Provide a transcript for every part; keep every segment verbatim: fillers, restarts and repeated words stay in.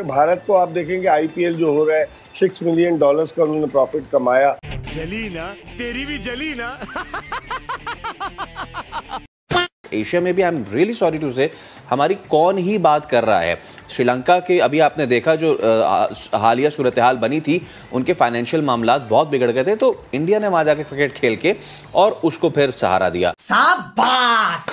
भारत को आप देखेंगे आईपीएल जो हो रहा है सिक्स मिलियन डॉलर्स का उन्होंने प्रॉफिट कमाया। जली ना तेरी भी जली ना। एशिया में भी I am really sorry to say हमारी कौन ही बात कर रहा है। श्रीलंका के अभी आपने देखा जो हालिया सूरत हाल बनी थी, उनके फाइनेंशियल मामला बहुत बिगड़ गए थे, तो इंडिया ने वहां जाके क्रिकेट खेल के और उसको फिर सहारा दिया। शाबाश।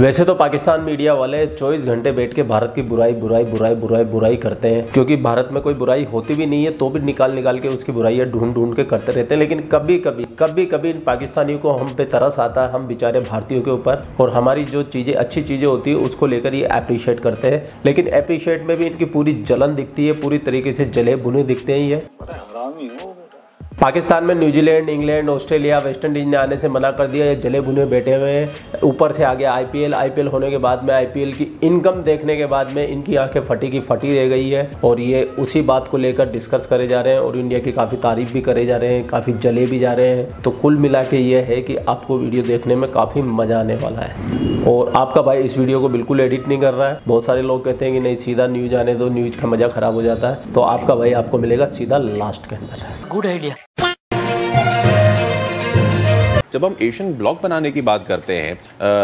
वैसे तो पाकिस्तान मीडिया वाले चौबीस घंटे बैठ के भारत की बुराई बुराई बुराई बुराई बुराई करते हैं, क्योंकि भारत में कोई बुराई होती भी नहीं है, तो भी निकाल निकाल के उसकी बुराइयाँ ढूंढ ढूंढ के करते रहते हैं। लेकिन कभी कभी कभी कभी इन पाकिस्तानियों को हम पे तरस आता है, हम बेचारे भारतीयों के ऊपर, और हमारी जो चीज़ें अच्छी चीज़ें होती है उसको लेकर ये अप्रिशिएट करते हैं। लेकिन अप्रिशिएट में भी इनकी पूरी जलन दिखती है, पूरी तरीके से जले बुने दिखते हैं ये। पाकिस्तान में New Zealand, England, Australia, West Indies ने आने से मना कर दिया, ये जले भुने बैठे हुए हैं। ऊपर से आ गया आईपीएल, आईपीएल होने के बाद में आईपीएल की इनकम देखने के बाद में इनकी आंखें फटी की फटी रह गई है, और ये उसी बात को लेकर डिस्कस करे जा रहे हैं, और इंडिया की काफ़ी तारीफ भी करे जा रहे हैं, काफ़ी जले भी जा रहे हैं। तो कुल मिला के ये है कि आपको वीडियो देखने में काफ़ी मज़ा आने वाला है। और आपका भाई इस वीडियो को बिल्कुल एडिट नहीं कर रहा है। बहुत सारे लोग कहते हैं कि नहीं सीधा न्यूज़ आने दो, न्यूज़ का मज़ा ख़राब हो जाता है। तो आपका भाई आपको मिलेगा सीधा लास्ट के अंदर। Good idea. जब हम एशियन ब्लॉक बनाने की बात करते हैं,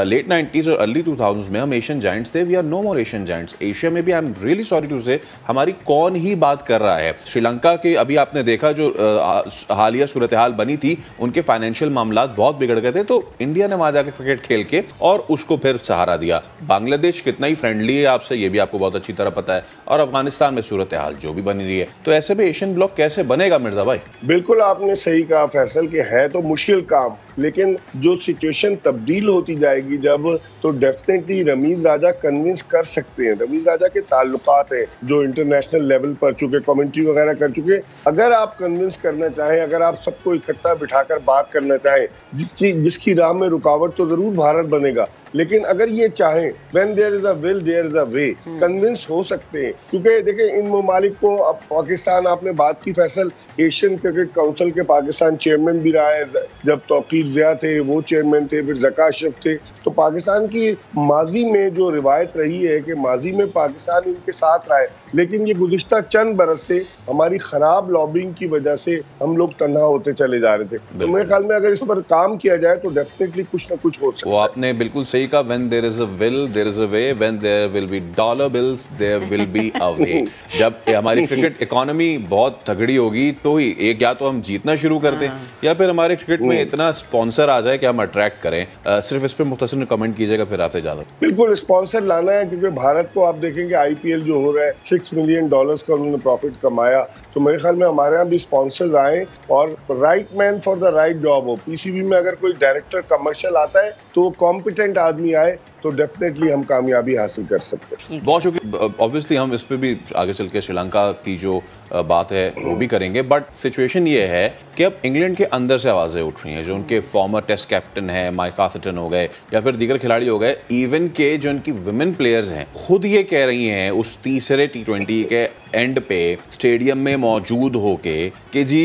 लेट नाइन्टीज़ और अर्ली टू थाउजेंड्स में हम एशियन जाइंट्स थे, we are no more Asian giants. Asia में भी I am really sorry to say हमारी कौन ही बात कर रहा है। श्रीलंका के अभी आपने देखा जो uh, हालिया सूरत हाल बनी थी, उनके फाइनेंशियल मामला बहुत बिगड़ गए थे, तो इंडिया ने वहाँ जाकर क्रिकेट खेल के और उसको फिर सहारा दिया। बांग्लादेश कितना ही फ्रेंडली है आपसे, ये भी आपको बहुत अच्छी तरह पता है, और अफगानिस्तान में सूरत हाल जो भी बनी रही है, तो ऐसे भी एशियन ब्लॉक कैसे बनेगा मिर्जा भाई? बिल्कुल आपने सही कहा फैसल कि है तो मुश्किल काम, लेकिन जो सिचुएशन तब्दील होती जाएगी जब, तो डेफिनेटली रमीज राजा कन्विंस कर सकते हैं। रमीज राजा के ताल्लुकात हैं जो इंटरनेशनल लेवल पर चुके, कमेंट्री वगैरह कर चुके। अगर आप कन्विंस करना चाहें, अगर आप सबको इकट्ठा बिठाकर बात करना चाहें, जिसकी जिसकी राह में रुकावट तो जरूर भारत बनेगा, लेकिन अगर ये चाहें, when there is a will there is a way, convince हो सकते हैं। क्योंकि देखें इन ममालिक को, अब पाकिस्तान आपने बात की फैसल, एशियन क्रिकेट काउंसिल के पाकिस्तान चेयरमैन भी रहा है, जब तौकीर ज़िया थे वो चेयरमैन थे, फिर ज़का शफ थे। तो पाकिस्तान की माजी में जो रिवायत रही है कि माजी में पाकिस्तान इनके साथ रहा है, लेकिन ये गुज़िश्ता चंद बरस से हमारी ख़राब लॉबिंग की वजह से हम लोग तन्हा होते चले जा रहे थे। तो मेरे ख्याल में अगर इस पर काम किया जाए तो डेफिनेटली कुछ ना कुछ हो सकता है। वो आपने बिल्कुल सही कहा, when there is a will there is a way, when there will be dollar bills there will be a way. जब हमारी क्रिकेट इकोनॉमी बहुत तगड़ी होगी तो ही एक, या तो हम जीतना शुरू करते हैं, या फिर हमारे क्रिकेट में इतना स्पॉन्सर आ जाए कि हम अट्रैक्ट करें। आ, सिर्फ इस पर मुख्तसर कमेंट कीजिएगा, फिर आपसे ज्यादा। बिल्कुल स्पॉन्सर लाना है, क्योंकि भारत को आप देखेंगे आईपीएल जो हो रहा है सिक्स मिलियन डॉलर्स का उन्होंने प्रॉफिट कमाया, तो मेरे ख्याल में हमारे यहाँ भी स्पॉन्सर्स आए, और right man for the right job हो। पीसीबी में अगर कोई डायरेक्टर कमर्शियल आता है तो कॉम्पिटेंट आदमी आए तो डेफिनेटली हम कामयाबी हासिल कर सकते हैं। बहुत शुक्रिया। ऑब्वियसली हम इस पे भी आगे चल के श्रीलंका की जो बात है वो भी करेंगे, बट सिचुएशन ये है कि अब इंग्लैंड के अंदर से आवाज़ें उठ रही हैं, जो उनके फॉर्मर टेस्ट कैप्टन है माइक एथरटन हो गए, या फिर दीगर खिलाड़ी हो गए, इवन के जो उनकी विमेन प्लेयर्स हैं खुद ये कह रही हैं उस तीसरे टी ट्वेंटी के एंड पे स्टेडियम में मौजूद होके कि जी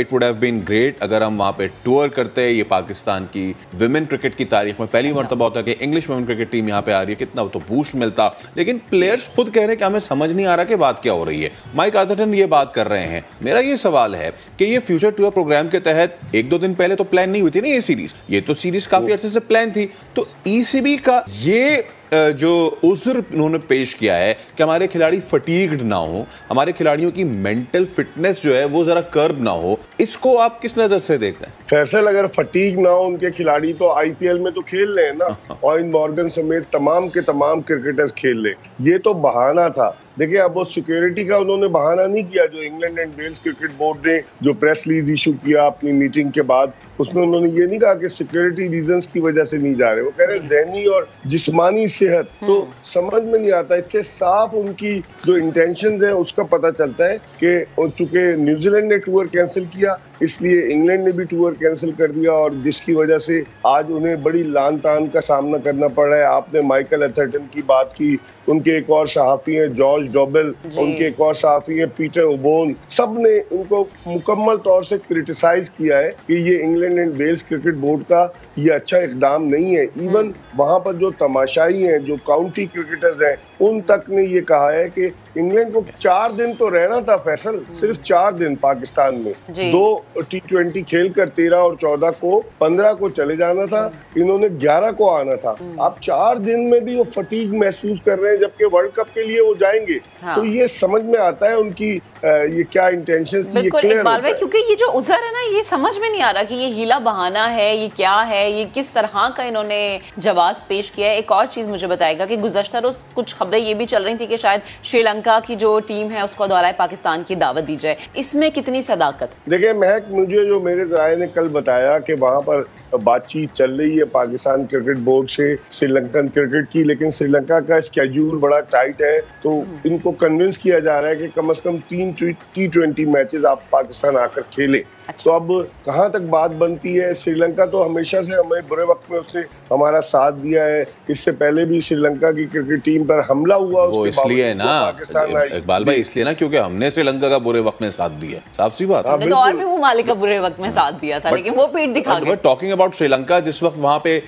it would have been great अगर हम वहाँ पे टूर करते। ये पाकिस्तान की विमेन क्रिकेट की तारीख में पहली मरतबा होता है कि इंग्लिश विमेन क्रिकेट टीम यहाँ पे आ रही है, कितना तो बूस्ट मिलता। लेकिन प्लेयर्स खुद कह रहे हैं कि हमें समझ नहीं आ रहा कि बात क्या हो रही है। माइक एथरटन ये बात कर रहे हैं। मेरा ये सवाल है कि ये फ्यूचर टूर प्रोग्राम के तहत एक दो दिन पहले तो प्लान नहीं हुई थी ना ये सीरीज, ये तो सीरीज काफ़ी अर्से से प्लान थी, तो ईसीबी का ये जो उज़्र उन्होंने पेश किया है कि हमारे खिलाड़ी फटीग्ड ना हो, हमारे खिलाड़ियों की मेंटल फिटनेस जो है वो जरा कर्ब ना हो, इसको आप किस नजर से देखते हैं फैसल? अगर फटीग ना हो उनके खिलाड़ी तो आईपीएल में तो खेल रहे हैं ना, एओइन मॉर्गन समेत तमाम के तमाम क्रिकेटर्स खेल रहे। ये तो बहाना था। देखिए अब वो सिक्योरिटी का उन्होंने बहाना नहीं किया, जो England and Wales cricket board ने जो प्रेस रिलीज इशू किया अपनी मीटिंग के बाद, उसमें उन्होंने ये नहीं कहा कि सिक्योरिटी रीजंस की वजह से नहीं जा रहे, वो कह रहे हैं जहनी और जिस्मानी सेहत। तो समझ में नहीं आता, इससे साफ उनकी जो इंटेंशंस है उसका पता चलता है कि चूंकि न्यूजीलैंड ने टूर कैंसिल किया इसलिए इंग्लैंड ने भी टूर कैंसिल कर दिया, और जिसकी वजह से आज उन्हें बड़ी लान तान का सामना करना पड़ रहा है। आपने माइकल एथरटन की बात की, उनके एक और सहाफ़ी हैं जॉर्ज डोबल, उनके एक और सहाफ़ी हैं पीटर उबोन, सब ने इनको मुकम्मल तौर से क्रिटिसाइज किया है कि ये England and Wales cricket board का ये अच्छा इकदाम नहीं है। इवन वहाँ पर जो तमाशाई हैं, जो काउंटी क्रिकेटर्स हैं, उन तक ने ये कहा है कि इंग्लैंड को चार दिन तो रहना था फैसल, सिर्फ चार दिन पाकिस्तान में, दो टी ट्वेंटी खेल कर तेरह और चौदह को, पंद्रह को चले जाना था, इन्होंने ग्यारह को आना था। आप चार दिन में भी वो फटीग महसूस कर रहे हैं, जबकि वर्ल्ड कप के लिए वो जाएंगे। हाँ। तो ये समझ में आता है उनकी आ, ये क्या इंटेंशन थी, ये क्लियर होता है। क्योंकि ये जो उजर है ना, ये समझ में नहीं आ रहा कि ये हीला बहाना है, ये क्या है, ये किस तरह का इन्होंने जवाब पेश किया है। एक और चीज मुझे बताएगा कि गुज़श्ता रोज कुछ खबरें ये भी चल रही थी कि शायद श्रीलंका की जो टीम है उसको दौराए पाकिस्तान की दावत दी जाए, इसमें कितनी सदाकत? देखिए महक, मुझे जो मेरे जराये ने कल बताया कि वहाँ पर बातचीत चल रही है पाकिस्तान क्रिकेट बोर्ड से श्रीलंकन क्रिकेट की, लेकिन श्रीलंका का स्केड्यूल बड़ा टाइट है, तो इनको कन्विंस किया जा रहा है कि कम से कम तीन टी ट्वेंटी मैचेस आप पाकिस्तान आकर खेले। तो अब कहाँ तक बात बनती है? श्रीलंका तो हमेशा से हमें बुरे वक्त में उसने हमारा साथ दिया है, इससे पहले भी श्रीलंका की क्रिकेट टीम पर हमला हुआ, वो इसलिए ना पाकिस्तान आई। इकबाल भाई इसलिए ना क्योंकि हमने श्रीलंका का बुरे वक्त में साथ दिया, साफ सी बात। हमने तो और भी मुमालिक का बुरे वक्त में साथ दिया था, लेकिन वो पीठ दिखा गए। टॉकिंग अबाउट श्रीलंका, जिस वक्त वहाँ पे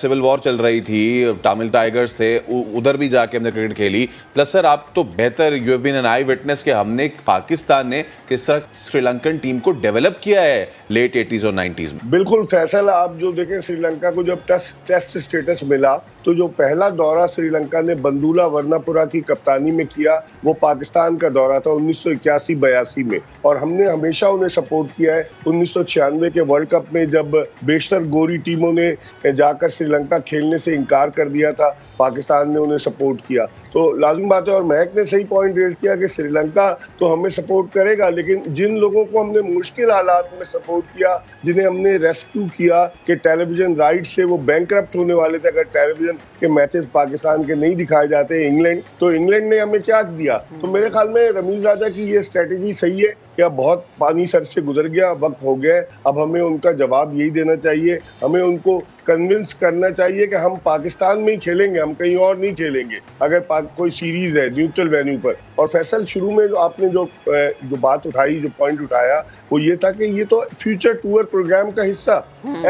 सिविल वॉर चल रही थी, तमिल टाइगर्स थे, उधर भी जाके हमने क्रिकेट खेली। प्लस सर आप तो बेहतर, you have been an I witness के हमने पाकिस्तान ने किस तरह श्रीलंकन टीम को डेवलप किया है लेट एटीज़ और नाइंटीज़ में। बिल्कुल फैसल, आप जो देखें श्रीलंका को जब टेस्ट टेस्ट स्टेटस मिला तो जो पहला दौरा श्रीलंका ने बंदूला वर्नापुरा की कप्तानी में किया वो पाकिस्तान का दौरा था उन्नीस सौ इक्यासी बयासी में, और हमने हमेशा उन्हें सपोर्ट किया है। उन्नीस सौ छियानवे के वर्ल्ड कप में जब बेशतर गोरी टीमों ने जाकर श्रीलंका खेलने से इनकार कर दिया था, पाकिस्तान ने उन्हें सपोर्ट किया। तो लाजमी बात है, और महक ने सही पॉइंट रेज किया कि श्रीलंका तो हमें सपोर्ट करेगा, लेकिन जिन लोगों को हमने मुश्किल हालात में सपोर्ट किया, जिन्हें हमने रेस्क्यू किया कि टेलीविजन राइट से वो बैंकरप्ट होने वाले थे अगर टेलीविजन के मैचेस पाकिस्तान के नहीं दिखाए जाते, इंग्लैंड, तो इंग्लैंड ने हमें क्या दिया। तो मेरे ख्याल में रमीज राजा की ये स्ट्रेटेजी सही है कि अब बहुत पानी सर से गुजर गया, वक्त हो गया, अब हमें उनका जवाब यही देना चाहिए। हमें उनको कन्विंस करना चाहिए कि हम पाकिस्तान में ही खेलेंगे, हम कहीं और नहीं खेलेंगे। अगर कोई सीरीज है न्यूट्रल वेन्यू पर, और फैसल शुरू में जो आपने जो जो बात उठाई, जो पॉइंट उठाया, वो ये था कि ये तो फ्यूचर टूर प्रोग्राम का हिस्सा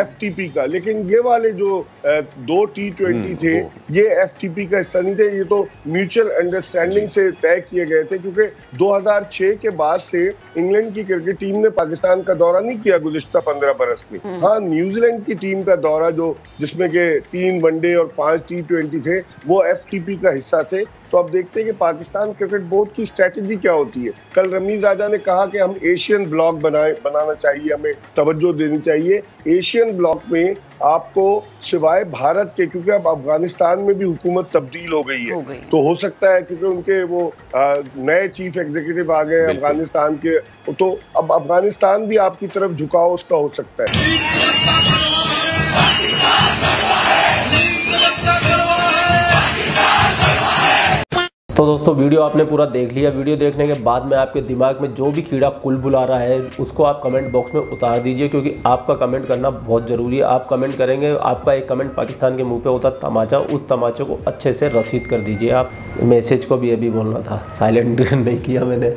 एफटीपी का, लेकिन ये वाले जो दो टी ट्वेंटी थे ये एफटीपी का हिस्सा नहीं थे, ये तो म्यूचुअल अंडरस्टैंडिंग से तय किए गए थे। क्योंकि दो हज़ार छह के बाद से इंग्लैंड की क्रिकेट टीम ने पाकिस्तान का दौरा नहीं किया गुज़श्ता पंद्रह बरस में। हाँ, न्यूजीलैंड की टीम का दौरा जो जिसमें के तीन वनडे और पांच टी ट्वेंटी थे वो एफटीपी का हिस्सा थे। तो आप देखते हैं कि पाकिस्तान क्रिकेट बोर्ड की स्ट्रेटजी क्या होती है। कल रमीज राजा ने कहा कि हम एशियन ब्लॉक बनाए बनाना चाहिए, हमें तवज्जो देनी चाहिए। एशियन ब्लॉक में आपको सिवाय भारत के, क्योंकि अब अफगानिस्तान में भी हुकूमत तब्दील हो गई है, हो गई। तो हो सकता है क्योंकि उनके वो नए चीफ एग्जीक्यूटिव आ गए अफगानिस्तान के, तो अब अफगानिस्तान भी आपकी तरफ झुकाव उसका हो सकता है। तो दोस्तों वीडियो आपने पूरा देख लिया। वीडियो देखने के बाद में आपके दिमाग में जो भी कीड़ा कुलबुला रहा है उसको आप कमेंट बॉक्स में उतार दीजिए, क्योंकि आपका कमेंट करना बहुत ज़रूरी है। आप कमेंट करेंगे, आपका एक कमेंट पाकिस्तान के मुंह पे होता तमाचा, उस तमाचे को अच्छे से रसीद कर दीजिए। आप मैसेज को भी ये भी बोलना था, साइलेंट नहीं किया मैंने।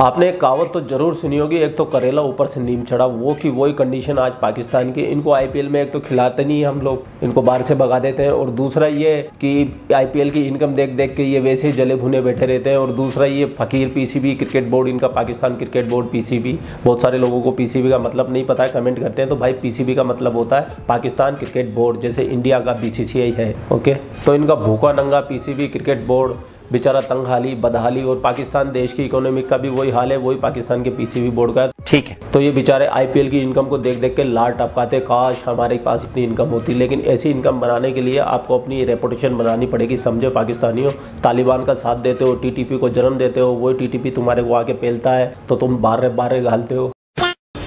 आपने एक कहावत तो जरूर सुनी होगी, एक तो करेला ऊपर से नीम चढ़ा, वो की वही कंडीशन आज पाकिस्तान की। इनको आईपीएल में एक तो खिलाते नहीं है हम लोग, इनको बाहर से भगा देते हैं, और दूसरा ये कि आईपीएल की इनकम देख देख के ये वैसे ही जले भुने बैठे रहते हैं, और दूसरा ये फकीर पीसीबी क्रिकेट बोर्ड, इनका पाकिस्तान क्रिकेट बोर्ड पीसीबी। बहुत सारे लोगों को पीसीबी का मतलब नहीं पता है, कमेंट करते हैं, तो भाई पीसीबी का मतलब होता है पाकिस्तान क्रिकेट बोर्ड, जैसे इंडिया का बीसीसीआई है। ओके, तो इनका भूखा नंगा पीसीबी क्रिकेट बोर्ड बेचारा तंग हाली, बदहाली, और पाकिस्तान देश की इकोनॉमिक का भी वही हाल है, वही पाकिस्तान के पीसीबी बोर्ड का। ठीक है, तो ये बेचारे आईपीएल की इनकम को देख देख के लार टपकाते, काश हमारे पास इतनी इनकम होती। लेकिन ऐसी इनकम बनाने के लिए आपको अपनी रेपुटेशन बनानी पड़ेगी, समझे पाकिस्तानियों। तालिबान का साथ देते हो, टीटीपी को जन्म देते हो, वही टीटीपी तुम्हारे को आके फैलता है, तो तुम बारे बारे घालते हो।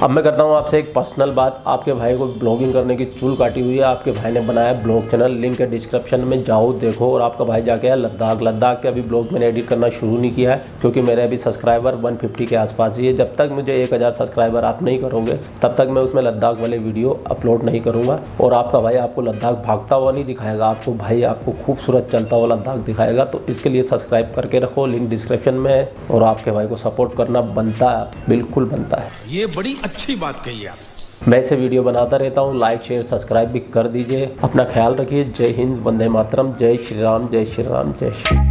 अब मैं करता हूँ आपसे एक पर्सनल बात। आपके भाई को ब्लॉगिंग करने की चूल काटी हुई है, आपके भाई ने बनाया ब्लॉग चैनल, लिंक है डिस्क्रिप्शन में, जाओ देखो। और आपका भाई जाके है लद्दाख, लद्दाख के अभी ब्लॉग मैंने एडिट करना शुरू नहीं किया है, क्योंकि मेरे अभी सब्सक्राइबर वन फिफ्टी के आसपास ही है। जब तक मुझे एक हज़ार सब्सक्राइबर आप नहीं करोगे तब तक मैं उसमें लद्दाख वाले वीडियो अपलोड नहीं करूँगा। और आपका भाई आपको लद्दाख भागता हुआ नहीं दिखाएगा, आपको भाई आपको खूबसूरत चलता हुआ लद्दाख दिखाएगा। तो इसके लिए सब्सक्राइब करके रखो, लिंक डिस्क्रिप्शन में है, और आपके भाई को सपोर्ट करना बनता है, बिल्कुल बनता है। ये बड़ी अच्छी बात कही आप। मैं ऐसे वीडियो बनाता रहता हूँ, लाइक शेयर सब्सक्राइब भी कर दीजिए। अपना ख्याल रखिए। जय हिंद, वंदे मातरम, जय श्री राम, जय श्री राम, जय श्री